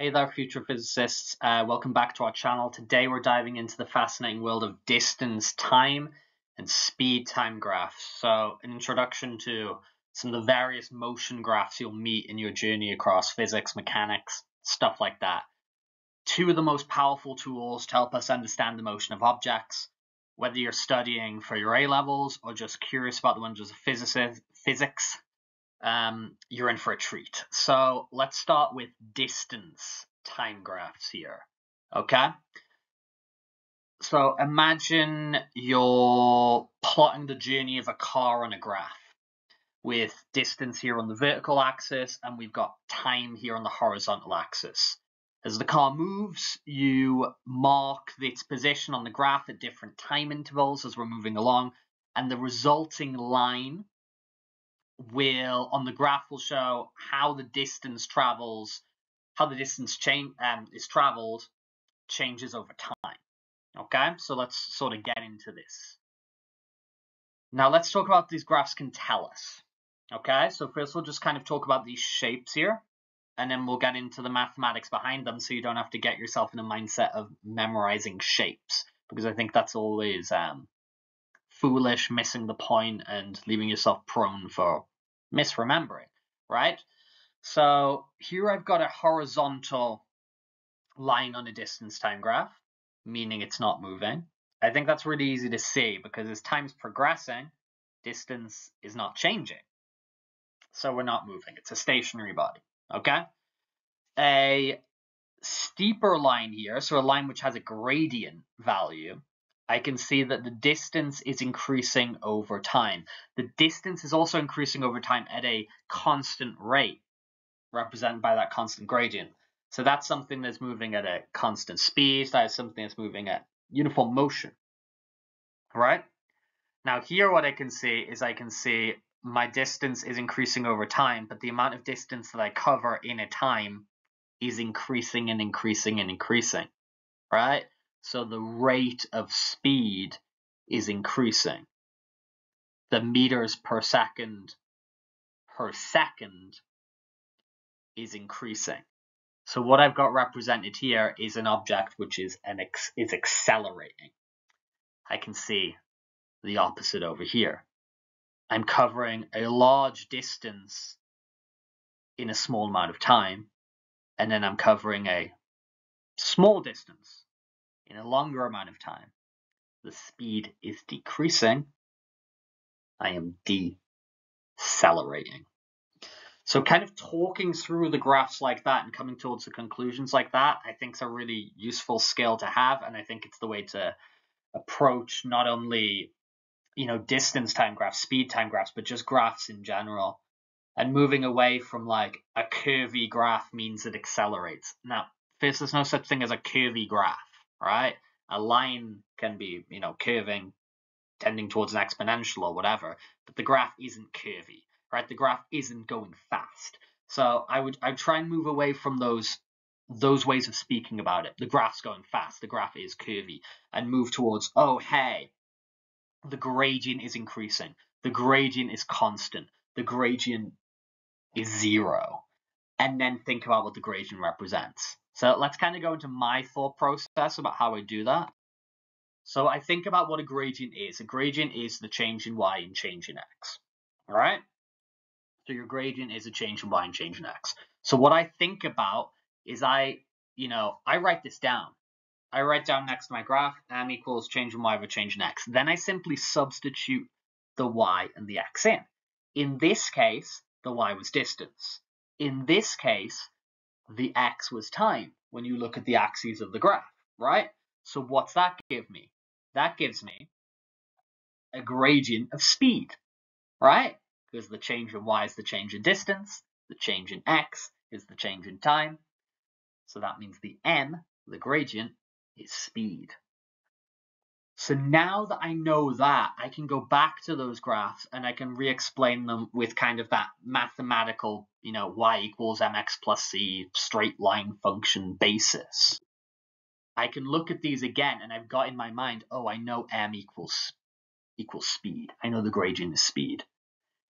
Hey there, future physicists. Welcome back to our channel. Today we're diving into the fascinating world of distance time and speed time graphs. So an introduction to some of the various motion graphs you'll meet in your journey across physics, mechanics, stuff like that. Two of the most powerful tools to help us understand the motion of objects, whether you're studying for your A-levels or just curious about the wonders of physics. You're in for a treat. So let's start with distance time graphs here. Okay. So imagine you're plotting the journey of a car on a graph with distance here on the vertical axis, and we've got time here on the horizontal axis. As the car moves, you mark its position on the graph at different time intervals as we're moving along, and the resulting line on the graph will show how the distance changes over time. Okay, so let's sort of get into this. Now let's talk about what these graphs can tell us. Okay, so first we'll just kind of talk about these shapes here, and then we'll get into the mathematics behind them, so you don't have to get yourself in a mindset of memorizing shapes, because I think that's always foolish, missing the point, and leaving yourself prone for misremembering, right? So here I've got a horizontal line on a distance time graph, meaning it's not moving. I think that's really easy to see, because as time's progressing, distance is not changing. So we're not moving. It's a stationary body, okay? A steeper line here, so a line which has a gradient value, I can see that the distance is increasing over time. The distance is also increasing over time at a constant rate, represented by that constant gradient. So that's something that's moving at a constant speed. That is something that's moving at uniform motion. All right? Now here what I can see is my distance is increasing over time, but the amount of distance that I cover in a time is increasing and increasing and increasing, right? So the rate of speed is increasing. The meters per second is increasing. So what I've got represented here is an object which is accelerating. I can see the opposite over here. I'm covering a large distance in a small amount of time, and then I'm covering a small distance in a longer amount of time. The speed is decreasing. I am decelerating. So kind of talking through the graphs like that and coming towards the conclusions like that, I think is a really useful skill to have. And I think it's the way to approach not only, distance time graphs, speed time graphs, but just graphs in general. And moving away from like a curvy graph means it accelerates. Now, first, there's no such thing as a curvy graph. Right? A line can be, curving, tending towards an exponential or whatever, but the graph isn't curvy, right? The graph isn't going fast. So I would try and move away from those ways of speaking about it. The graph's going fast, the graph is curvy, and move towards, oh, hey, the gradient is increasing, the gradient is constant, the gradient is zero, and then think about what the gradient represents. So let's kind of go into my thought process about how I do that. So I think about what a gradient is. A gradient is the change in y and change in x, all right? So your gradient is a change in y and change in x. So what I think about is I write this down. I write down next to my graph, m equals change in y over change in x. Then I simply substitute the y and the x in. In this case, the y was distance. In this case, the x was time when you look at the axes of the graph, right? So what's that give me? That gives me a gradient of speed, right? Because the change in y is the change in distance, the change in x is the change in time. So that means the m, the gradient, is speed. So now that I know that, I can go back to those graphs and I can re-explain them with kind of that mathematical, y equals mx plus c straight line function basis. I can look at these again and I've got in my mind, oh, I know m equals speed. I know the gradient is speed.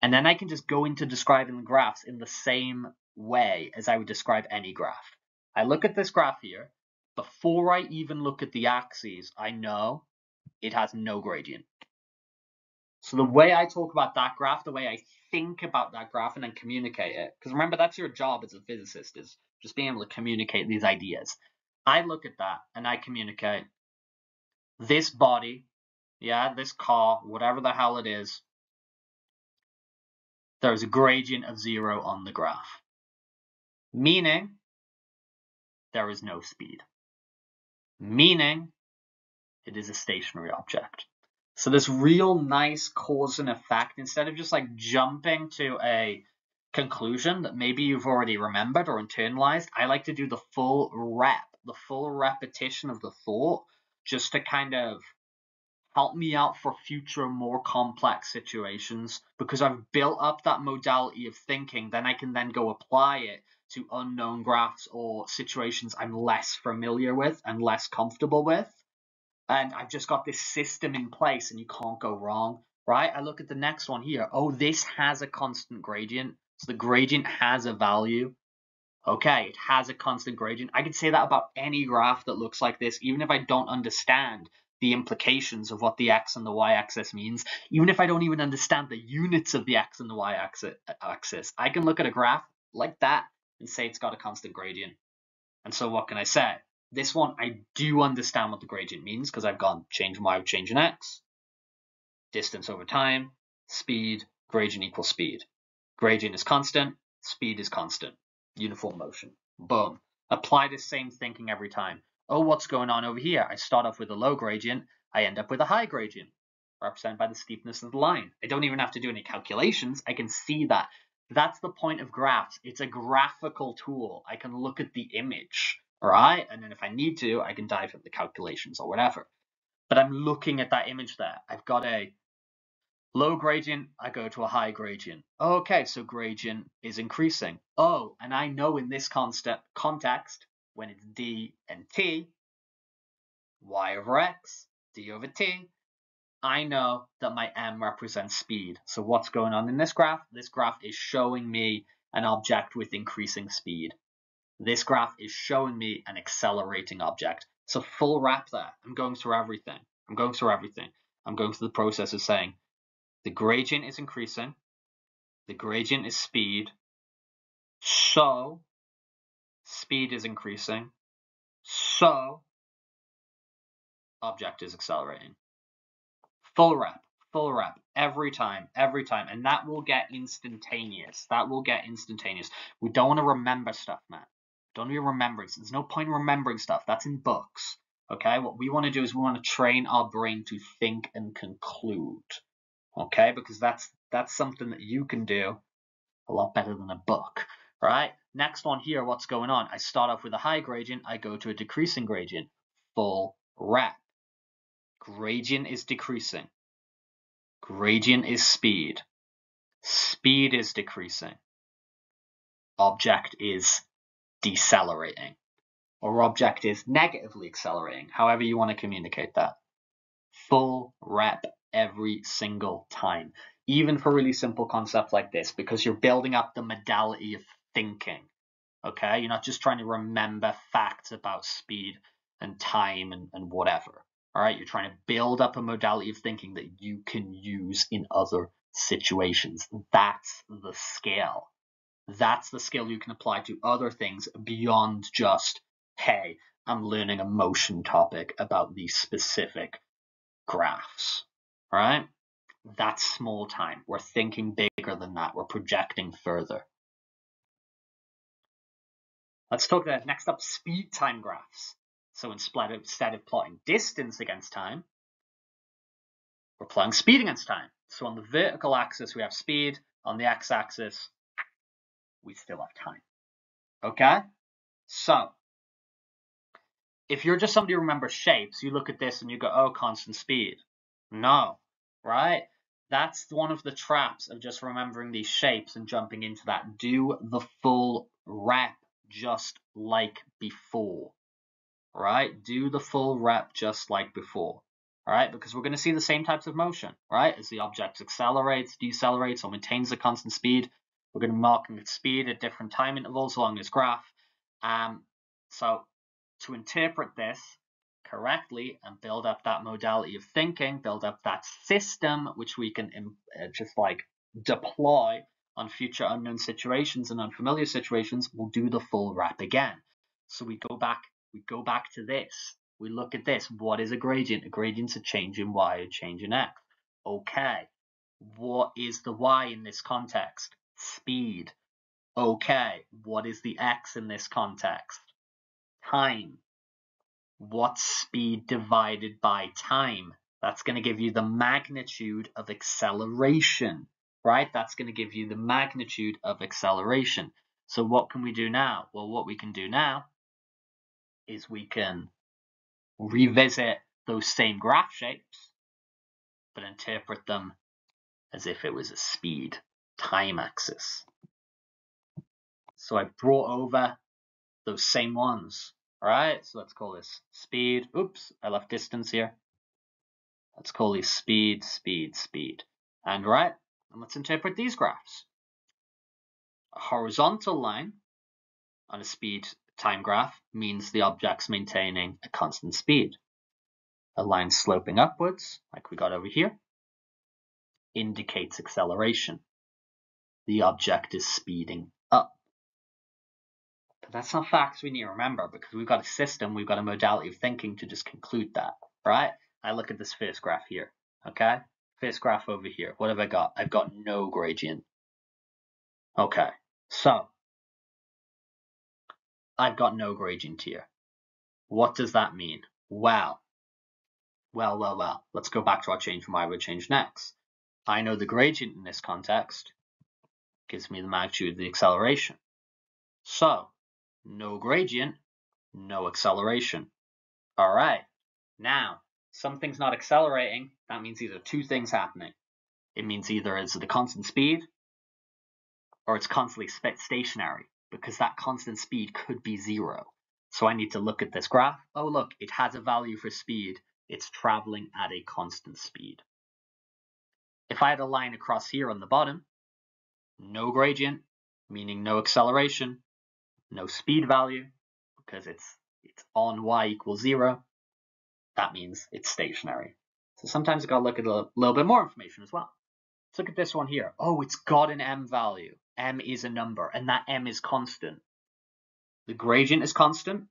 And then I can just go into describing the graphs in the same way as I would describe any graph. I look at this graph here. Before I even look at the axes, I know it has no gradient. So the way I talk about that graph, the way I think about that graph and then communicate it, because remember, that's your job as a physicist, is just being able to communicate these ideas. I look at that and I communicate this body, yeah, this car, whatever the hell it is, there is a gradient of 0 on the graph, meaning there is no speed, meaning it is a stationary object. So this real nice cause and effect, instead of just like jumping to a conclusion that maybe you've already remembered or internalized, I like to do the full rep, the full repetition of the thought, just to kind of help me out for future more complex situations, because I've built up that modality of thinking, then I can then go apply it to unknown graphs or situations I'm less familiar with and less comfortable with. And I've just got this system in place and you can't go wrong, right? I look at the next one here. Oh, this has a constant gradient. So the gradient has a value. Okay, it has a constant gradient. I could say that about any graph that looks like this, even if I don't understand the implications of what the x and the y-axis means, even if I don't even understand the units of the x and the y-axis. I can look at a graph like that and say it's got a constant gradient. And so what can I say? This one, I do understand what the gradient means because I've gone change y, change in x, distance over time, speed, gradient equals speed. Gradient is constant, speed is constant, uniform motion. Boom. Apply the same thinking every time. Oh, what's going on over here? I start off with a low gradient. I end up with a high gradient, represented by the steepness of the line. I don't even have to do any calculations. I can see that. That's the point of graphs. It's a graphical tool. I can look at the image. Right, and then if I need to, I can dive into the calculations or whatever. But I'm looking at that image there. I've got a low gradient, I go to a high gradient. Okay, so gradient is increasing. Oh, and I know in this context, when it's d and t, y over x, d over t, I know that my m represents speed. So what's going on in this graph? This graph is showing me an object with increasing speed. This graph is showing me an accelerating object. So full wrap there. I'm going through everything. I'm going through everything. I'm going through the process of saying the gradient is increasing. The gradient is speed. So speed is increasing. So object is accelerating. Full wrap every time, and that will get instantaneous. That will get instantaneous. We don't want to remember stuff, man. Don't be remembering. There's no point in remembering stuff. That's in books, okay? What we want to do is we want to train our brain to think and conclude, okay? Because that's something that you can do a lot better than a book, right? Next one here, what's going on? I start off with a high gradient. I go to a decreasing gradient. Full rep. Gradient is decreasing. Gradient is speed. Speed is decreasing. Object is decelerating, or object is negatively accelerating, however you want to communicate that. Full rep every single time, even for really simple concepts like this, because you're building up the modality of thinking, okay? You're not just trying to remember facts about speed and time and whatever, all right? You're trying to build up a modality of thinking that you can use in other situations. That's the scale. That's the skill you can apply to other things beyond just, hey, I'm learning a motion topic about these specific graphs, right? That's small time. We're thinking bigger than that. We're projecting further. Let's talk about next up, speed time graphs. So instead of plotting distance against time, we're plotting speed against time. So on the vertical axis, we have speed. On the x-axis, we still have time, okay? So if you're just somebody who remembers shapes, you look at this and you go, oh, constant speed. No, right? That's one of the traps of just remembering these shapes and jumping into that. Do the full rep just like before, right? Do the full rep just like before, all right? Because we're going to see the same types of motion, right? As the object accelerates, decelerates, or maintains the constant speed, we're going to mark its speed at different time intervals along this graph. So to interpret this correctly and build up that modality of thinking, build up that system, which we can just like deploy on future unknown situations and unfamiliar situations, we'll do the full wrap again. So we go back to this. We look at this. What is a gradient? A gradient's a change in y, a change in x. Okay. What is the y in this context? Speed. Okay. What is the x in this context? Time. What's speed divided by time? That's going to give you the magnitude of acceleration, right? That's going to give you the magnitude of acceleration. So what can we do now? Well, what we can do now is we can revisit those same graph shapes, but interpret them as if it was a speed time axis. So I brought over those same ones, all right? So let's call this speed. Oops, I left distance here. Let's call these speed, speed, speed. And right, and let's interpret these graphs. A horizontal line on a speed time graph means the object's maintaining a constant speed. A line sloping upwards, like we got over here, indicates acceleration. The object is speeding up. But that's not facts we need to remember, because we've got a system, we've got a modality of thinking to just conclude that, right? I look at this first graph here, okay? First graph over here, what have I got? I've got no gradient. Okay, so I've got no gradient here. What does that mean? Well, let's go back to our change from y to change in x. I know the gradient in this context gives me the magnitude of the acceleration. So, no gradient, no acceleration. All right, now something's not accelerating. That means these are two things happening. It means either it's at a constant speed or it's constantly stationary, because that constant speed could be zero. So I need to look at this graph. Oh, look, it has a value for speed. It's traveling at a constant speed. If I had a line across here on the bottom, no gradient, meaning no acceleration, no speed value, because it's on y equals zero, that means it's stationary. So sometimes I've got to look at a little bit more information as well. Let's look at this one here. Oh, it's got an m value. M is a number, and that m is constant. The gradient is constant.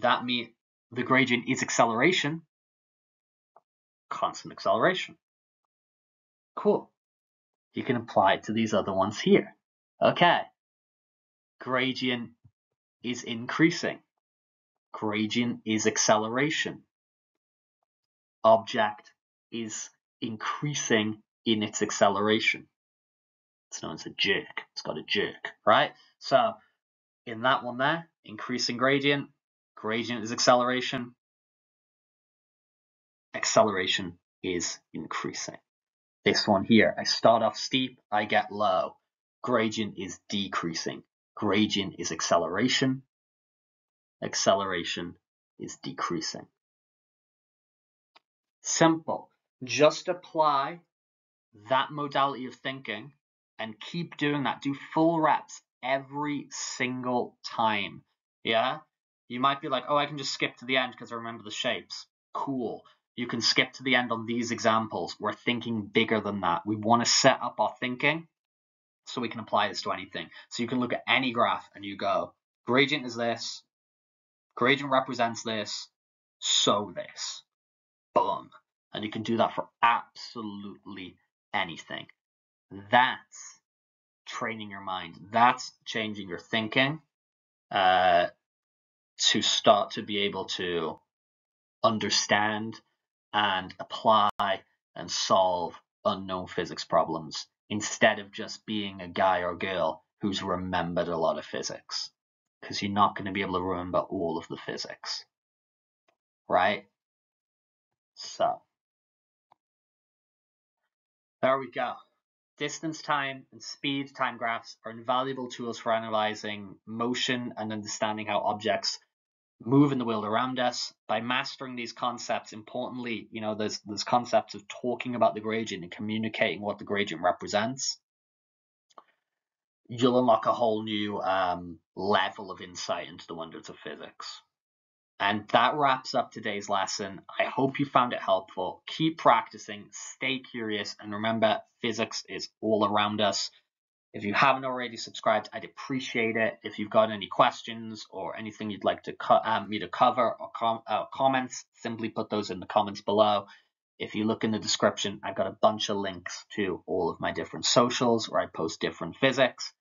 That means the gradient is acceleration. Constant acceleration. Cool. You can apply it to these other ones here. Okay. Gradient is increasing. Gradient is acceleration. Object is increasing in its acceleration. It's known as a jerk. It's got a jerk, right? So in that one there, increasing gradient, gradient is acceleration. Acceleration is increasing. This one here, I start off steep, I get low. Gradient is decreasing. Gradient is acceleration. Acceleration is decreasing. Simple. Just apply that modality of thinking and keep doing that. Do full reps every single time. Yeah? You might be like, oh, I can just skip to the end because I remember the shapes. Cool. You can skip to the end on these examples. We're thinking bigger than that. We want to set up our thinking so we can apply this to anything. So you can look at any graph and you go, gradient is this. Gradient represents this. So this. Boom. And you can do that for absolutely anything. That's training your mind. That's changing your thinking to start to be able to understand and apply and solve unknown physics problems instead of just being a guy or girl who's remembered a lot of physics, because you're not going to be able to remember all of the physics, right? So there we go. Distance, time, and speed time graphs are invaluable tools for analyzing motion and understanding how objects move in the world around us. By mastering these concepts, importantly, you know, there's concepts of talking about the gradient and communicating what the gradient represents. you'll unlock a whole new level of insight into the wonders of physics. And that wraps up today's lesson. I hope you found it helpful. Keep practicing, stay curious, and remember, physics is all around us. If you haven't already subscribed, I'd appreciate it. If you've got any questions or anything you'd like to me to cover or comments, simply put those in the comments below. If you look in the description, I've got a bunch of links to all of my different socials where I post different physics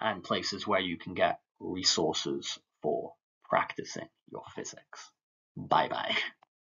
and places where you can get resources for practicing your physics. Bye-bye.